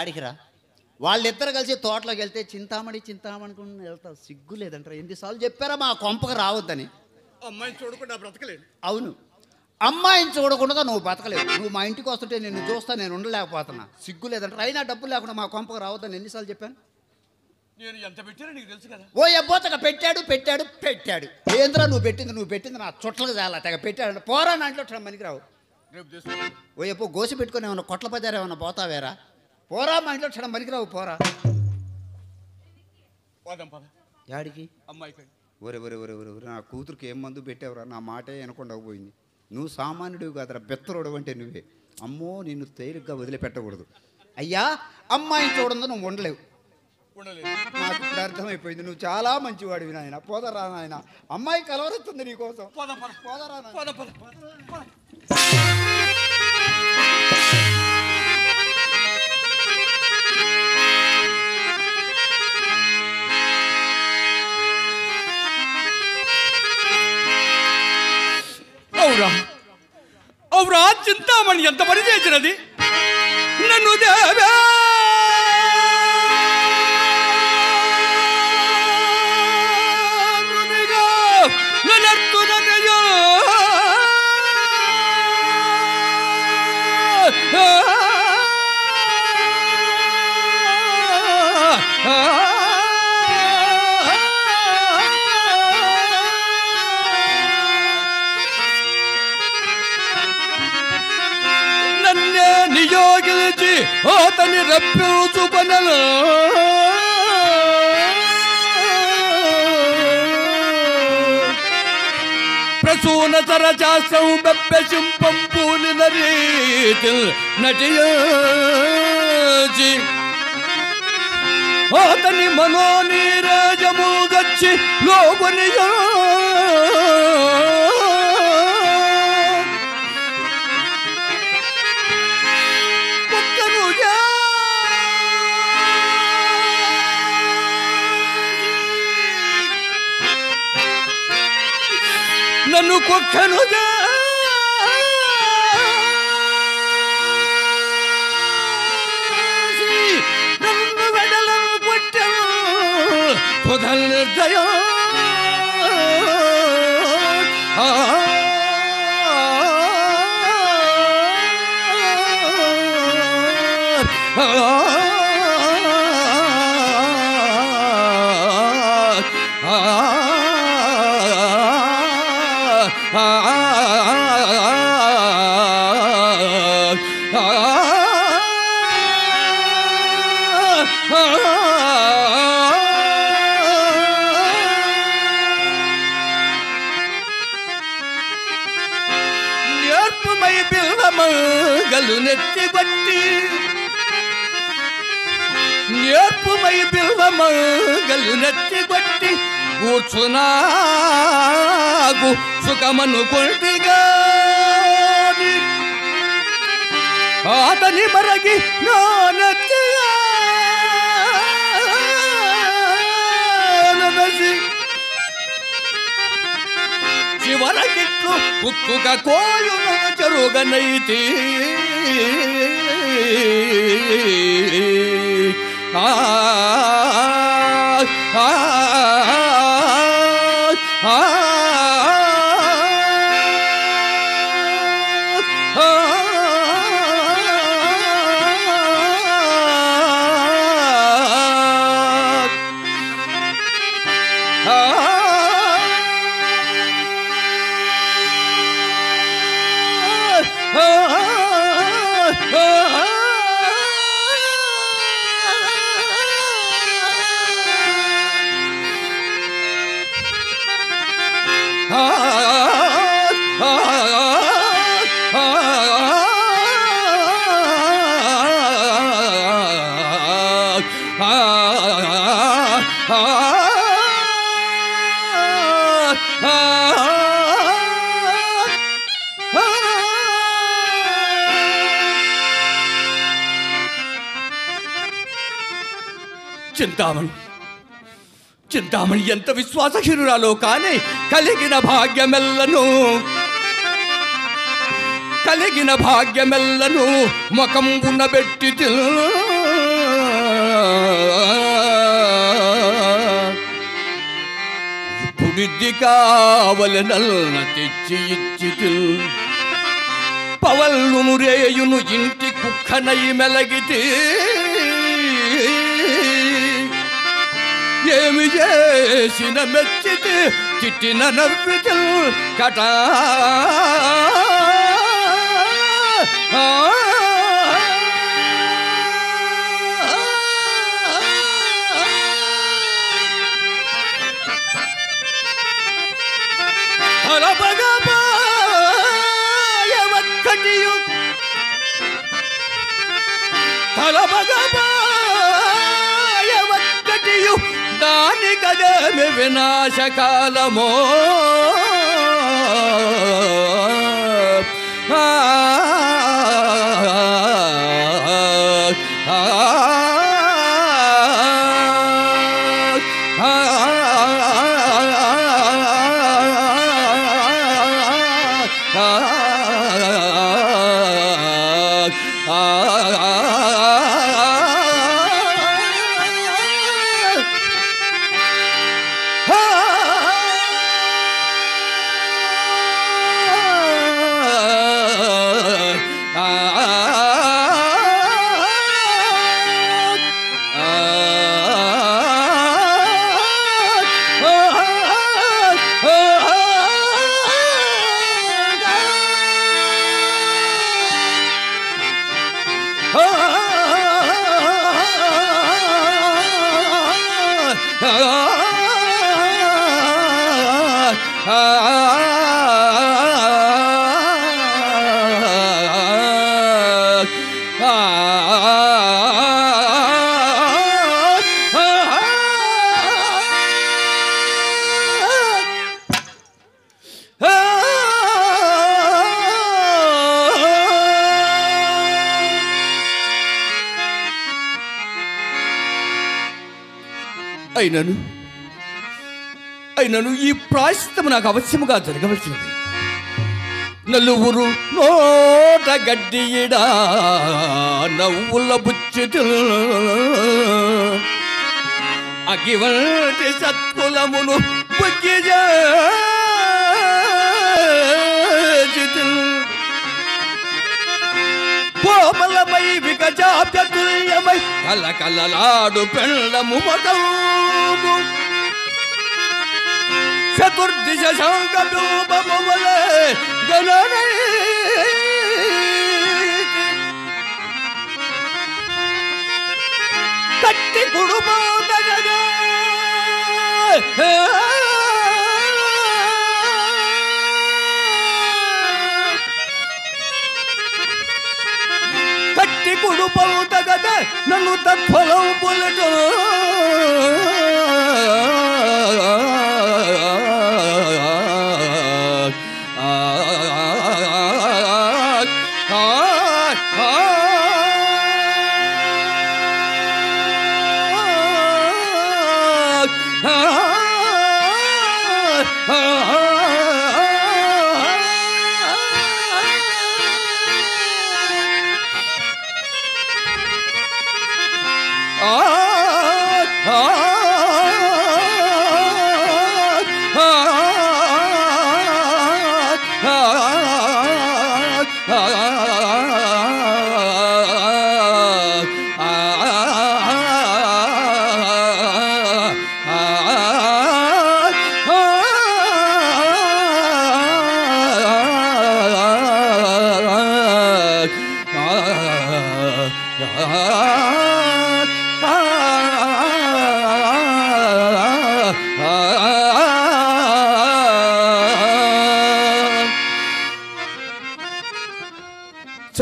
యాడికిరా వాళ్ళిద్దరు కలిసి తోటలోకి వెళ్తే చింతామణి చింతామణిని వెళ్తారు సిగ్గులేదంటారా? ఎన్నిసార్లు చెప్పారా మా కొంపకు రావద్దని? అమ్మాయిని చూడకుండా బ్రతకలేదు. అవును, అమ్మాయిని చూడకుండా నువ్వు బ్రతకలేవు. నువ్వు మా ఇంటికి వస్తుంటే నిన్ను చూస్తా నేను ఉండలేకపోతున్నా, సిగ్గులేదంటారా? అయినా డబ్బులు లేకుండా మా కొంపకు రావద్దని ఎన్నిసార్లు చెప్పాను? నేను ఎంత పెట్టానో నీకు తెలుసు కదా. ఓ ఎబ్బోతగా పెట్టాడు పెట్టాడు పెట్టాడు. ఏంద్రా నువ్వు పెట్టింది? నువ్వు పెట్టింది నా చుట్టలకు చాలా తెగ పెట్టాడు. పోరా నాంట్లో మనకి రావు. ఓ ఎప్పో గోసి పెట్టుకుని ఏమన్నా కొట్ల బజారు ఏమన్నా పోతావేరా? పోరా మా ఇంట్లో క్షణం పనికిరావు. పోరా యాడికి? ఒరే ఒరే ఒరే ఒరే ఒరే నా కూతురుకి ఏం మందు పెట్టావురా? నా మాటే వినకుండా పోయింది. నువ్వు సామాన్యుడివి కాదురా, బెత్తరుడు అంటే నువ్వే. అమ్మో నిన్ను తేలిగ్గా వదిలిపెట్టకూడదు. అయ్యా అమ్మాయిని చూడంతో నువ్వు ఉండలేవు. నాకు ఇప్పుడు అర్థమైపోయింది, నువ్వు చాలా మంచివాడివి నాయన. పోదరా నాయన, అమ్మాయి కలవరుస్తుంది నీకోసం. పోదరా అవురా అవురా చింతామణి ఎంత పని చేసినది నన్ను దేవే. आतनी रब्बू सुबनलो प्रसून सरजासौ बब्बेशुम पंपूल नरीतिल नटियाजी आतनी मनोनी राजमु गच्ची लोगनिया నన్ను కొట్టను నన్ను వెడలను కొట్టను పొదల్ నిర్దయా నేర్పుమై బిల్వమంగలు నెత్తిగొట్టి కూర్చునాగు సుఖమను కొంటిగా ఆతని మరగి నా నెత్తి చివరకిట్లు కుక్కుగా కోయును జరుగనైతే ఆ ఆ ఆ చింతామణి చింతామణి ఎంత విశ్వాసహీనురాలో కానీ కలిగిన భాగ్యమెల్లను ముఖం ఉన్నబెట్టి పవల్లు మురేయును ఇంటి కుక్కనై మెలగితే ఏమి చేసిన మెచ్చితే చిట్టిన నవ్వితే కట వినాశకాలమో అయినను అయినను ఈ ప్రాయశ్చిత్తం నాకు అవశ్యముగా జరగవలసినది. నలుగురు నోట గడ్డిడా నవ్వుల బుచ్చితులు అగివంటి సత్కులమును కోమలమై విగజాప్యతుల్యమై కలకలలాడు పెళ్ళము మదము చతుర్దిశ శంఖూపములే గణనై కట్టి కుడుమోదగనే పౌతగద నన్ను తత్ఫలం పొలట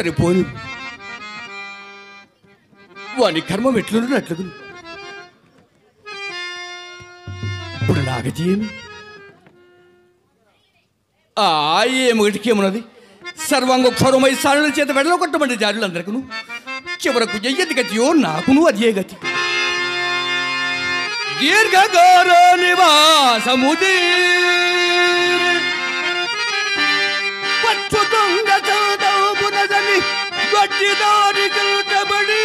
సరిపోను వాని కర్మం ఎట్లున్నట్లు ఇప్పుడు నాగతి ఏమి ఏమిటికేమున్నది సర్వాంగ క్షౌరమై సారుల చేత వెడలగొట్టమంటే జారులందరికీ చివరకు ఎయ్యది గతియో నాకును అదే గతి. దీర్ఘకార నివాసముది గడ్డిదారిబడి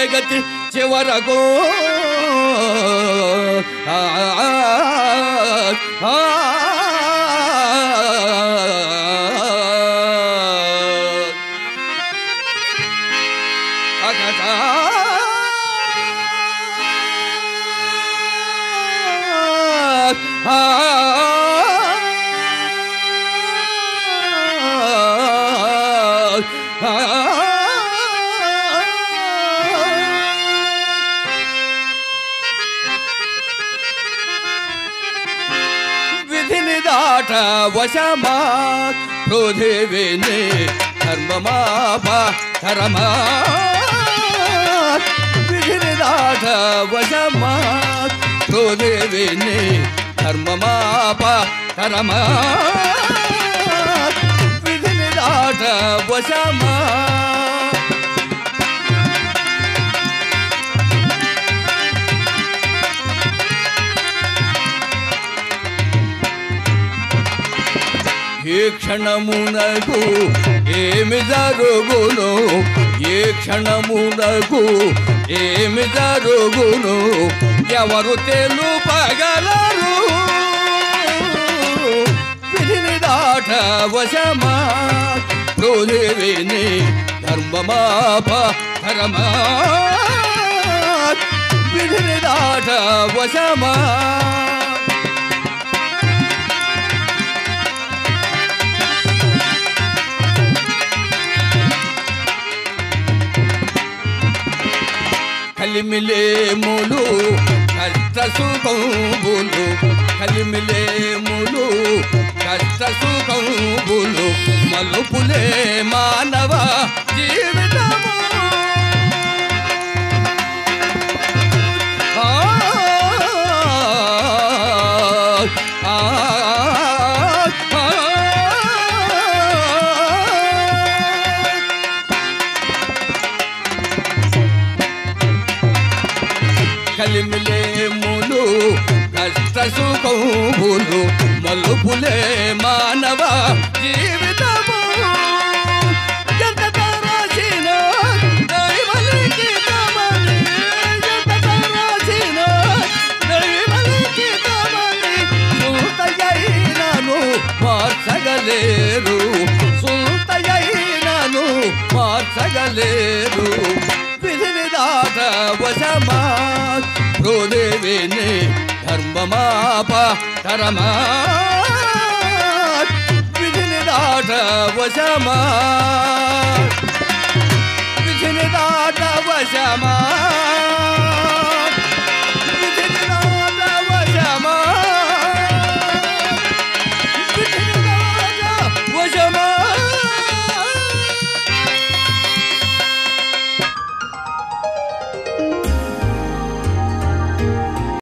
జగతి చివరకు वशमा प्रोधेवेने धर्ममा धर्मा विघ्नदाठ वशमा प्रोधेवेने धर्ममा धर्मा विघ्नदाठ वशमा ये क्षणमुनकु एमि जरुगुनु ये क्षणमुनकु एमि जरुगुनु एवरु तेलुपगलरु विधिनि दाट वशमा प्रोधिविनि धर्ममाप धर्मा विधिनि दाट वशमा खलिमिले मुलू कष्ट सुखों बोलो खलिमिले मुलू कष्ट सुखों बोलो मलुपुले मानवा जीवनमो खलिमिले मुलू कष्ट सुखों बोलो मलुपुले मानवा जीवितमो सगलेरू विधिनि दाठ वशमा प्रोधिविनि धर्ममाप धर्मा विधिनि दाठ वशमा विधिनि दाठ वशमा।